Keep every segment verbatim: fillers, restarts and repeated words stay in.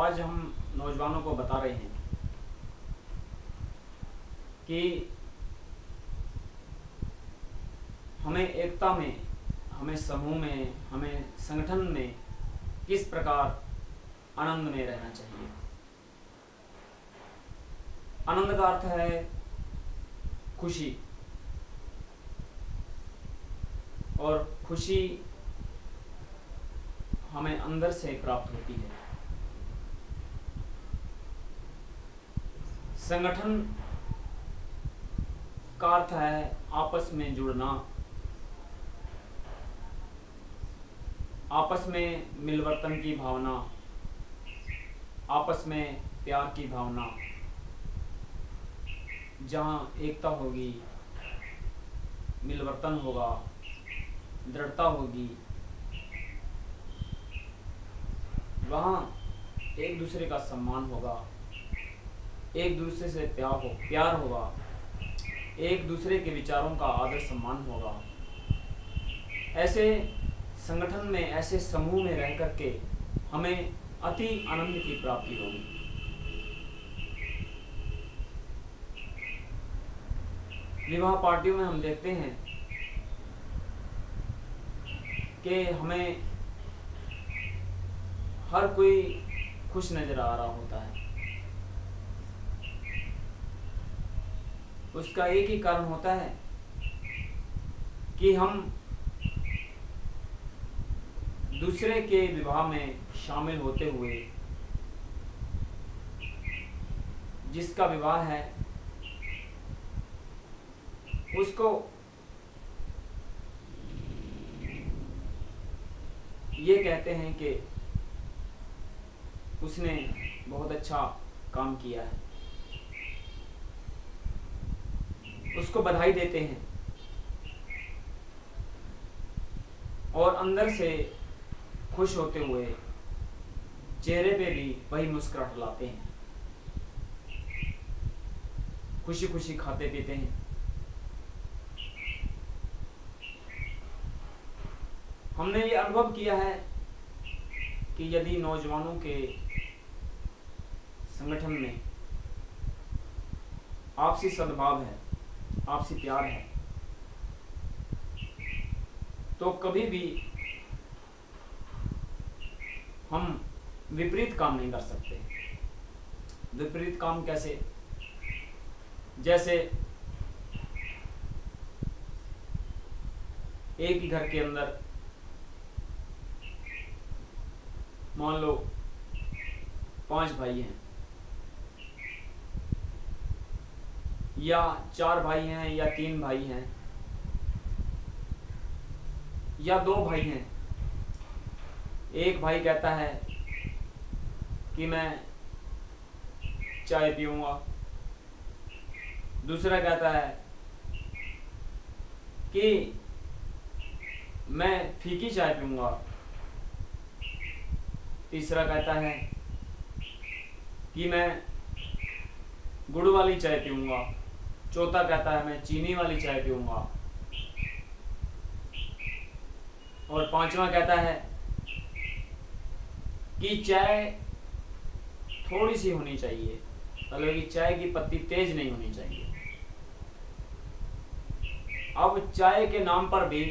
आज हम नौजवानों को बता रहे हैं कि हमें एकता में, हमें समूह में, हमें संगठन में किस प्रकार आनंद में रहना चाहिए। आनंद का अर्थ है खुशी, और खुशी हमें अंदर से प्राप्त होती है। संगठन का अर्थ है आपस में जुड़ना, आपस में मिलवर्तन की भावना, आपस में प्यार की भावना। जहाँ एकता होगी, मिलवर्तन होगा, दृढ़ता होगी, वहाँ एक दूसरे का सम्मान होगा, एक दूसरे से प्यार हो प्यार होगा, एक दूसरे के विचारों का आदर सम्मान होगा। ऐसे संगठन में, ऐसे समूह में रह करके हमें अति आनंद की प्राप्ति होगी। विवाह पार्टियों में हम देखते हैं कि हमें हर कोई खुश नजर आ रहा होता है। उसका एक ही कारण होता है कि हम दूसरे के विवाह में शामिल होते हुए, जिसका विवाह है उसको ये कहते हैं कि उसने बहुत अच्छा काम किया है, उसको बधाई देते हैं, और अंदर से खुश होते हुए चेहरे पे भी वही मुस्कुराहट लाते हैं, खुशी खुशी खाते पीते हैं। हमने ये अनुभव किया है कि यदि नौजवानों के संगठन में आपसी सद्भाव है, आपसी प्यार है, तो कभी भी हम विपरीत काम नहीं कर सकते। विपरीत काम कैसे? जैसे एक ही घर के अंदर, मान लो पांच भाई हैं, या चार भाई हैं, या तीन भाई हैं, या दो भाई हैं। एक भाई कहता है कि मैं चाय पीऊंगा, दूसरा कहता है कि मैं फीकी चाय पीऊंगा, तीसरा कहता है कि मैं गुड़ वाली चाय पीऊंगा, चौथा कहता है मैं चीनी वाली चाय पीऊंगा, और पांचवा कहता है कि चाय थोड़ी सी होनी चाहिए, मतलब कि चाय की पत्ती तेज नहीं होनी चाहिए। अब चाय के नाम पर भी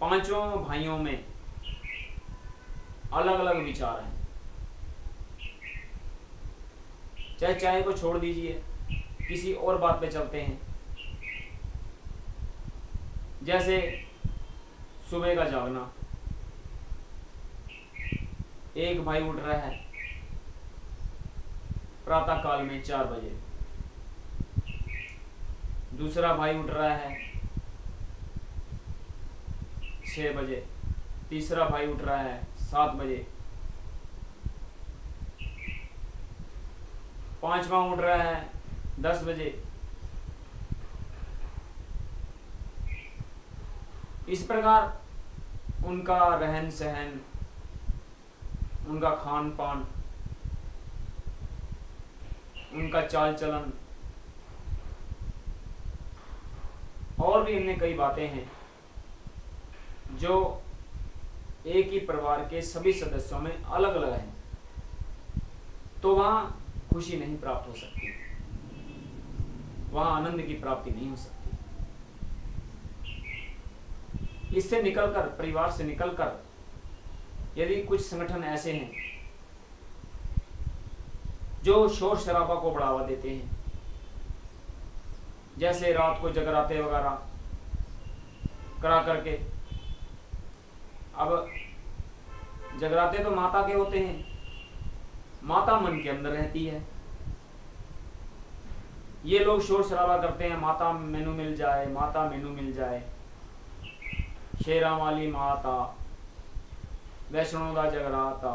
पांचों भाइयों में अलग अलग विचार हैं। चाहे चाय को छोड़ दीजिए, किसी और बात पे चलते हैं। जैसे सुबह का जागना, एक भाई उठ रहा है प्रातः काल में चार बजे, दूसरा भाई उठ रहा है छः बजे, तीसरा भाई उठ रहा है सात बजे, पांचवा उठ रहा है दस बजे। इस प्रकार उनका रहन सहन, उनका खान पान, उनका चाल चलन, और भी हमने कई बातें हैं जो एक ही परिवार के सभी सदस्यों में अलग अलग हैं। तो वहां खुशी नहीं प्राप्त हो सकती, वहां आनंद की प्राप्ति नहीं हो सकती। इससे निकलकर, परिवार से निकलकर, यदि कुछ संगठन ऐसे हैं जो शोर शराबा को बढ़ावा देते हैं, जैसे रात को जगराते वगैरह करा करके, अब जगराते तो माता के होते हैं, माता मन के अंदर रहती है, ये लोग शोर शराबा करते हैं, माता मेनू मिल जाए, माता मेनू मिल जाए, शेरा वाली माता, वैष्णो का जगराता।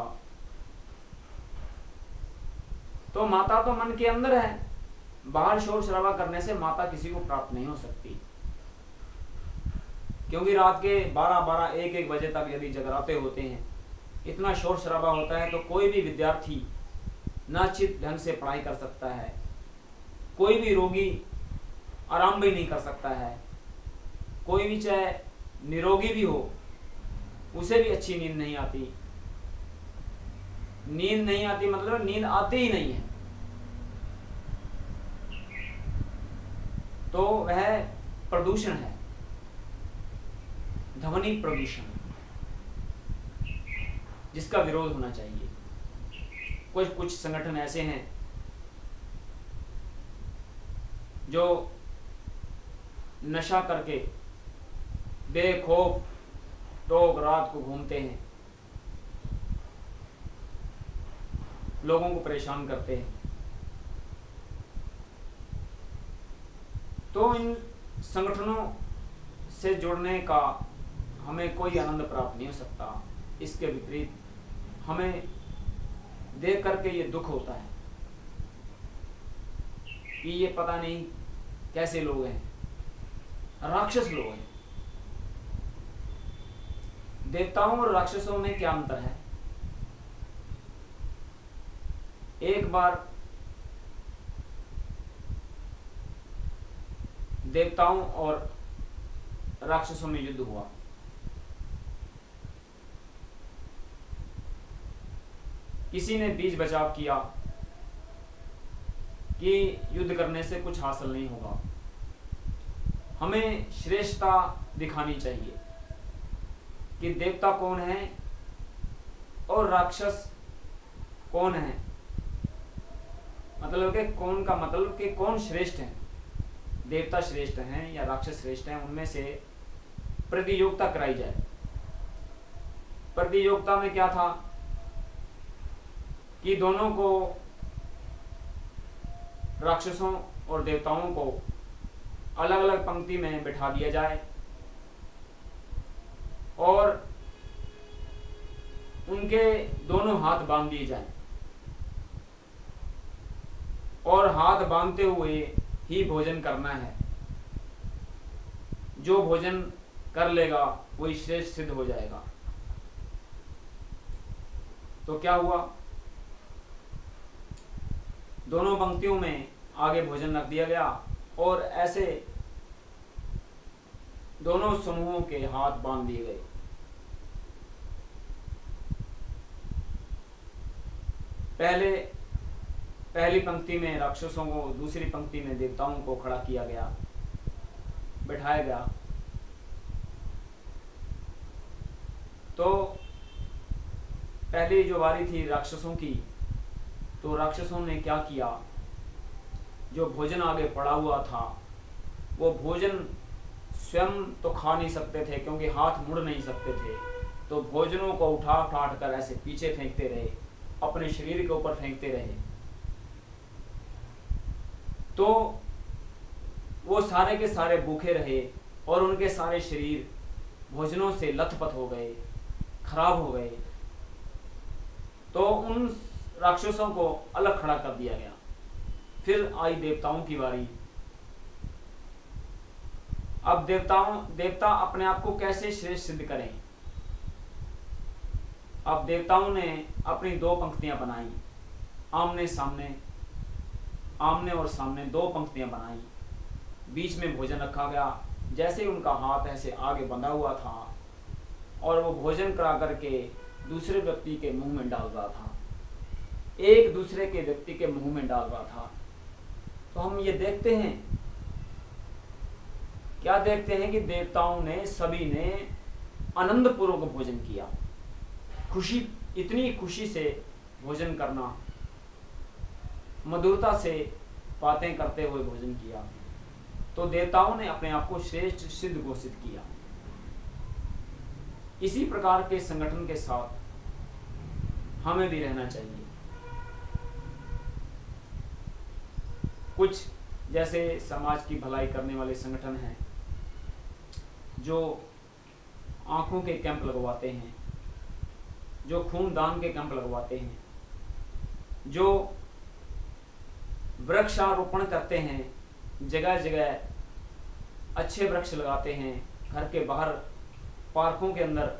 तो माता तो मन के अंदर है, बाहर शोर शराबा करने से माता किसी को प्राप्त नहीं हो सकती, क्योंकि रात के बारह बारह एक एक बजे तक यदि जगराते होते हैं, इतना शोर शराबा होता है, तो कोई भी विद्यार्थी न अच्छी ढंग से पढ़ाई कर सकता है, कोई भी रोगी आराम भी नहीं कर सकता है, कोई भी चाहे निरोगी भी हो उसे भी अच्छी नींद नहीं आती। नींद नहीं आती मतलब नींद आती ही नहीं है। तो वह प्रदूषण है, ध्वनि प्रदूषण, जिसका विरोध होना चाहिए। कुछ कुछ संगठन ऐसे हैं जो नशा करके बेखौफ लोग रात को घूमते हैं, लोगों को परेशान करते हैं। तो इन संगठनों से जुड़ने का हमें कोई आनंद प्राप्त नहीं हो सकता। इसके विपरीत हमें देख करके ये दुख होता है कि ये पता नहीं कैसे लोग हैं, राक्षस लोग हैं। देवताओं और राक्षसों में क्या अंतर है? एक बार देवताओं और राक्षसों में युद्ध हुआ, किसी ने बीच बचाव किया कि युद्ध करने से कुछ हासिल नहीं होगा, हमें श्रेष्ठता दिखानी चाहिए कि देवता कौन है और राक्षस कौन है, मतलब कि कौन का मतलब कि कौन श्रेष्ठ है, देवता श्रेष्ठ हैं या राक्षस श्रेष्ठ हैं, उनमें से प्रतियोगिता कराई जाए। प्रतियोगिता में क्या था कि दोनों को, राक्षसों और देवताओं को, अलग अलग पंक्ति में बिठा दिया जाए और उनके दोनों हाथ बांध दिए जाए और हाथ बांधते हुए ही भोजन करना है। जो भोजन कर लेगा वही श्रेष्ठ सिद्ध हो जाएगा। तो क्या हुआ, दोनों पंक्तियों में आगे भोजन रख दिया गया और ऐसे दोनों समूहों के हाथ बांध दिए गए। पहले पहली पंक्ति में राक्षसों को, दूसरी पंक्ति में देवताओं को खड़ा किया गया, बैठाया गया। तो पहली जो बारी थी राक्षसों की, तो राक्षसों ने क्या किया, जो भोजन आगे पड़ा हुआ था वो भोजन स्वयं तो खा नहीं सकते थे क्योंकि हाथ मुड़ नहीं सकते थे, तो भोजनों को उठा उठाट कर ऐसे पीछे फेंकते रहे, अपने शरीर के ऊपर फेंकते रहे। तो वो सारे के सारे भूखे रहे और उनके सारे शरीर भोजनों से लथपथ हो गए, खराब हो गए। तो उन राक्षसों को अलग खड़ा कर दिया गया। फिर आई देवताओं की बारी। अब देवताओं देवता अपने आप को कैसे श्रेष्ठ सिद्ध करें। अब देवताओं ने अपनी दो पंक्तियां बनाई, आमने सामने, आमने और सामने दो पंक्तियां बनाई, बीच में भोजन रखा गया। जैसे उनका हाथ ऐसे आगे बंधा हुआ था और वो भोजन करा करके दूसरे व्यक्ति के मुंह में डाल रहा था। एक दूसरे के व्यक्ति के मुंह में डाल रहा था। तो हम ये देखते हैं, क्या देखते हैं कि देवताओं ने सभी ने आनंद पूर्वक भोजन किया, खुशी, इतनी खुशी से भोजन करना, मधुरता से बातें करते हुए भोजन किया। तो देवताओं ने अपने आप को श्रेष्ठ सिद्ध घोषित किया। इसी प्रकार के संगठन के साथ हमें भी रहना चाहिए। कुछ जैसे समाज की भलाई करने वाले संगठन हैं जो आंखों के कैंप लगवाते हैं, जो खून दान के कैंप लगवाते हैं, जो वृक्षारोपण करते हैं, जगह जगह अच्छे वृक्ष लगाते हैं, घर के बाहर पार्कों के अंदर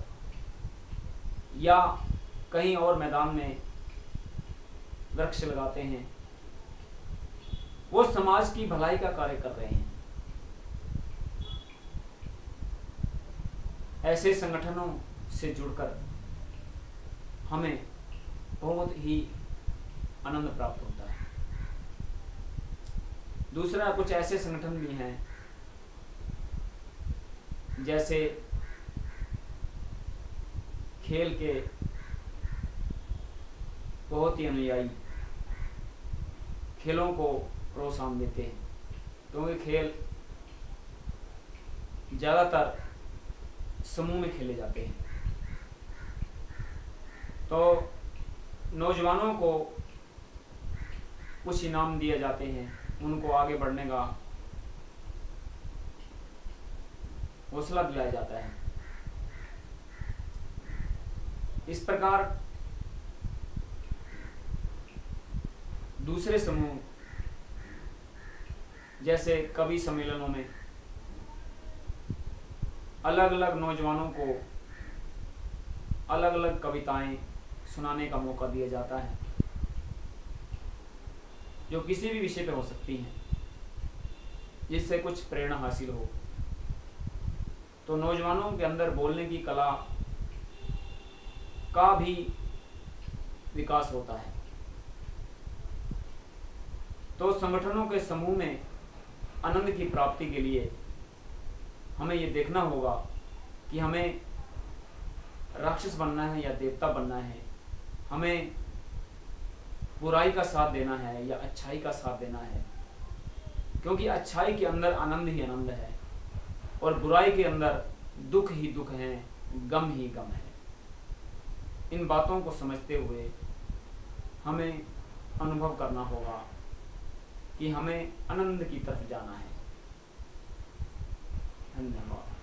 या कहीं और मैदान में वृक्ष लगाते हैं, वो समाज की भलाई का कार्य कर रहे हैं। ऐसे संगठनों से जुड़कर हमें बहुत ही आनंद प्राप्त होता है। दूसरा, कुछ ऐसे संगठन भी हैं जैसे खेल के बहुत ही अनुयायी खेलों को प्रोत्साहन देते हैं, क्योंकि खेल ज़्यादातर समूह में खेले जाते हैं। तो नौजवानों को कुछ इनाम दिए जाते हैं, उनको आगे बढ़ने का हौसला दिलाया जाता है। इस प्रकार दूसरे समूह जैसे कवि सम्मेलनों में अलग अलग नौजवानों को अलग अलग कविताएं सुनाने का मौका दिया जाता है, जो किसी भी विषय पर हो सकती हैं, जिससे कुछ प्रेरणा हासिल हो। तो नौजवानों के अंदर बोलने की कला का भी विकास होता है। तो संगठनों के समूह में आनंद की प्राप्ति के लिए हमें ये देखना होगा कि हमें राक्षस बनना है या देवता बनना है, हमें बुराई का साथ देना है या अच्छाई का साथ देना है, क्योंकि अच्छाई के अंदर आनंद ही आनंद है और बुराई के अंदर दुख ही दुख है, गम ही गम है। इन बातों को समझते हुए हमें अनुभव करना होगा कि हमें आनंद की तरफ जाना है। धन्यवाद।